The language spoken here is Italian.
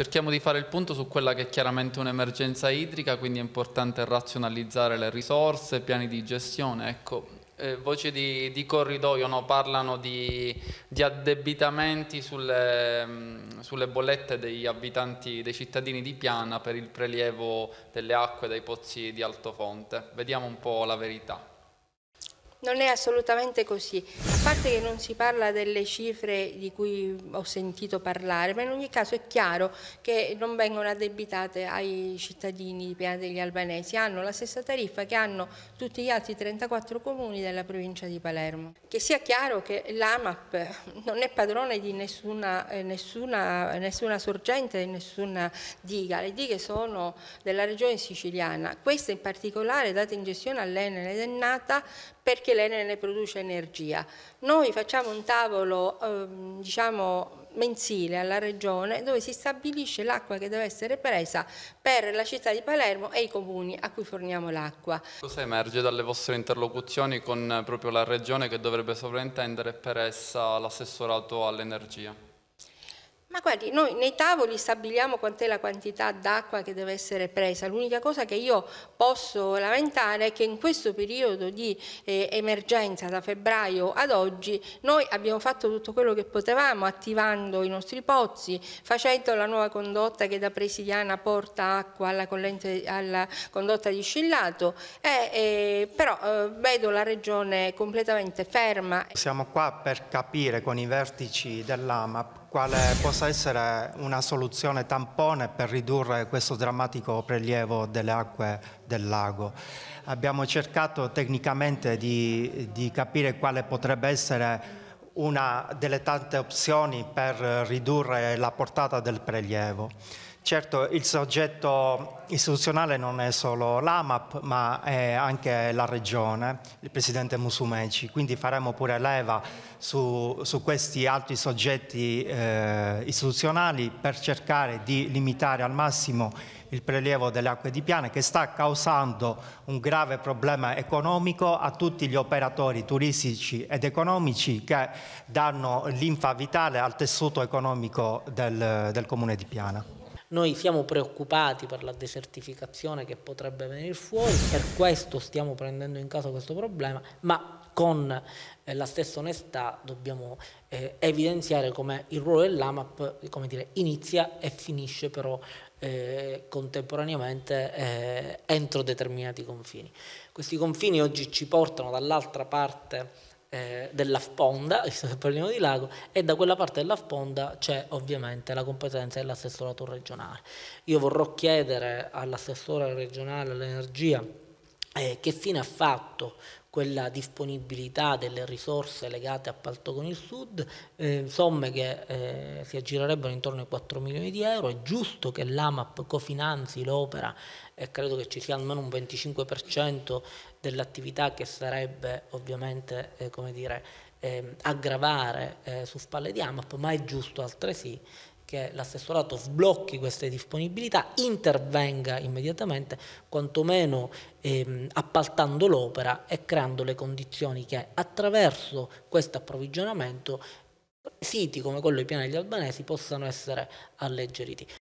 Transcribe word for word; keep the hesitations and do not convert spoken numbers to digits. Cerchiamo di fare il punto su quella che è chiaramente un'emergenza idrica, quindi è importante razionalizzare le risorse, piani di gestione. Ecco, eh, voci di, di corridoio, no? Parlano di, di addebitamenti sulle, mh, sulle bollette degli abitanti, dei cittadini di Piana per il prelievo delle acque dai pozzi di Altofonte. Vediamo un po' la verità. Non è assolutamente così, a parte che non si parla delle cifre di cui ho sentito parlare, ma in ogni caso è chiaro che non vengono addebitate ai cittadini di Piana degli Albanesi, hanno la stessa tariffa che hanno tutti gli altri trentaquattro comuni della provincia di Palermo. Che sia chiaro che l'AMAP non è padrone di nessuna, eh, nessuna, nessuna sorgente, nessuna diga, le dighe sono della Regione siciliana, questa in particolare data in gestione all'Enel ed è nata perché l'Enel ne produce energia. Noi facciamo un tavolo eh, diciamo mensile alla Regione dove si stabilisce l'acqua che deve essere presa per la città di Palermo e i comuni a cui forniamo l'acqua. Cosa emerge dalle vostre interlocuzioni con proprio la Regione che dovrebbe sovrintendere per essa l'assessorato all'energia? Ma guardi, noi nei tavoli stabiliamo quant'è la quantità d'acqua che deve essere presa. L'unica cosa che io posso lamentare è che in questo periodo di eh, emergenza, da febbraio ad oggi, noi abbiamo fatto tutto quello che potevamo, attivando i nostri pozzi, facendo la nuova condotta che da Presidiana porta acqua alla, collente, alla condotta di Scillato, e, e, però eh, vedo la Regione completamente ferma. Siamo qua per capire con i vertici dell'AMAP quale possa essere una soluzione tampone per ridurre questo drammatico prelievo delle acque del lago. Abbiamo cercato tecnicamente di, di capire quale potrebbe essere una delle tante opzioni per ridurre la portata del prelievo. Certo, il soggetto istituzionale non è solo l'AMAP, ma è anche la Regione, il Presidente Musumeci, quindi faremo pure leva su, su questi altri soggetti eh, istituzionali per cercare di limitare al massimo il prelievo delle acque di Piana, che sta causando un grave problema economico a tutti gli operatori turistici ed economici che danno linfa vitale al tessuto economico del, del Comune di Piana. Noi siamo preoccupati per la desertificazione che potrebbe venire fuori, per questo stiamo prendendo in caso questo problema, ma con eh, la stessa onestà dobbiamo eh, evidenziare come il ruolo dell'AMAP, come dire, inizia e finisce però eh, contemporaneamente eh, entro determinati confini. Questi confini oggi ci portano dall'altra parte Eh, della sponda, parliamo di lago, e da quella parte della sponda c'è ovviamente la competenza dell'assessorato regionale. Io vorrò chiedere all'assessore regionale all'energia eh, che fine ha fatto quella disponibilità delle risorse legate a Palto con il Sud, eh, somme che eh, si aggirerebbero intorno ai quattro milioni di euro. È giusto che l'AMAP cofinanzi l'opera e credo che ci sia almeno un venticinque per cento dell'attività che sarebbe ovviamente eh, come dire, eh, aggravare eh, su spalle di AMAP, ma è giusto altresì che l'assessorato sblocchi queste disponibilità, intervenga immediatamente, quantomeno ehm, appaltando l'opera e creando le condizioni che attraverso questo approvvigionamento siti come quello di Piana degli Albanesi possano essere alleggeriti.